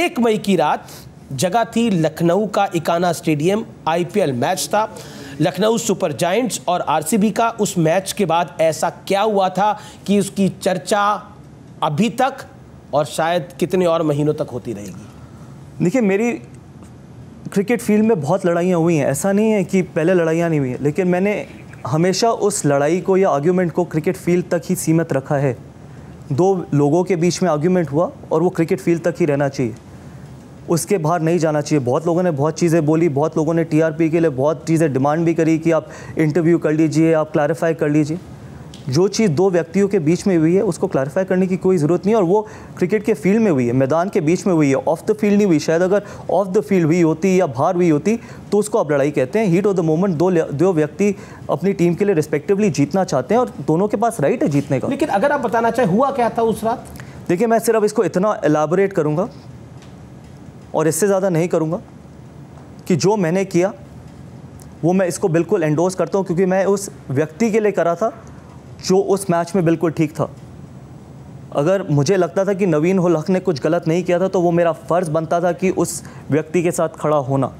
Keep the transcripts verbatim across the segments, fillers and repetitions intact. एक मई की रात जगह थी लखनऊ का इकाना स्टेडियम। आईपीएल मैच था लखनऊ सुपर जाइंट्स और आरसीबी का। उस मैच के बाद ऐसा क्या हुआ था कि उसकी चर्चा अभी तक और शायद कितने और महीनों तक होती रहेगी? देखिए, मेरी क्रिकेट फील्ड में बहुत लड़ाइयाँ हुई हैं, ऐसा नहीं है कि पहले लड़ाइयाँ नहीं हुई हैं, लेकिन मैंने हमेशा उस लड़ाई को या आर्ग्यूमेंट को क्रिकेट फील्ड तक ही सीमित रखा है। दो लोगों के बीच में आर्ग्यूमेंट हुआ और वो क्रिकेट फील्ड तक ही रहना चाहिए, उसके बाहर नहीं जाना चाहिए। बहुत लोगों ने बहुत चीज़ें बोली, बहुत लोगों ने टीआरपी के लिए बहुत चीज़ें डिमांड भी करी कि आप इंटरव्यू कर लीजिए, आप क्लैरिफाई कर लीजिए। जो चीज़ दो व्यक्तियों के बीच में हुई है उसको क्लैरिफाई करने की कोई ज़रूरत नहीं है, और वो क्रिकेट के फील्ड में हुई है, मैदान के बीच में हुई है, ऑफ द फील्ड नहीं हुई। शायद अगर ऑफ द फील्ड हुई होती या बाहर हुई होती तो उसको आप लड़ाई कहते हैं। हीट ऑफ द मोमेंट, दो दो व्यक्ति अपनी टीम के लिए रिस्पेक्टिवली जीतना चाहते हैं और दोनों के पास राइट है जीतने का। लेकिन अगर आप बताना चाहें हुआ क्या था उस रात? देखिए, मैं सिर्फ इसको इतना एलाबोरेट करूँगा और इससे ज़्यादा नहीं करूँगा कि जो मैंने किया वो मैं इसको बिल्कुल एंडोर्स करता हूँ, क्योंकि मैं उस व्यक्ति के लिए करा था जो उस मैच में बिल्कुल ठीक था। अगर मुझे लगता था कि नवीन उल हक ने कुछ गलत नहीं किया था तो वो मेरा फ़र्ज़ बनता था कि उस व्यक्ति के साथ खड़ा होना,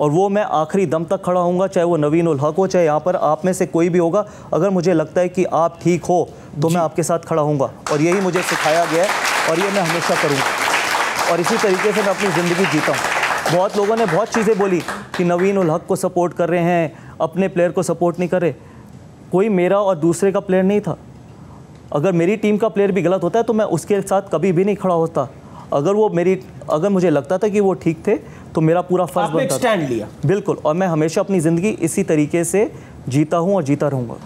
और वो मैं आखिरी दम तक खड़ा होऊंगा, चाहे वो नवीन उल हक हो, चाहे यहाँ पर आप में से कोई भी होगा। अगर मुझे लगता है कि आप ठीक हो तो मैं आपके साथ खड़ा होऊंगा, और यही मुझे सिखाया गया है और ये मैं हमेशा करूँगा, और इसी तरीके से मैं अपनी ज़िंदगी जीता हूँ। बहुत लोगों ने बहुत चीज़ें बोली कि नवीन उल हक को सपोर्ट कर रहे हैं, अपने प्लेयर को सपोर्ट नहीं कर रहे। कोई मेरा और दूसरे का प्लेयर नहीं था। अगर मेरी टीम का प्लेयर भी गलत होता है तो मैं उसके साथ कभी भी नहीं खड़ा होता। अगर वो मेरी अगर मुझे लगता था कि वो ठीक थे तो मेरा पूरा फर्ज बनता था। आपने स्टैंड लिया, बिल्कुल, और मैं हमेशा अपनी ज़िंदगी इसी तरीके से जीता हूँ और जीता रहूँगा।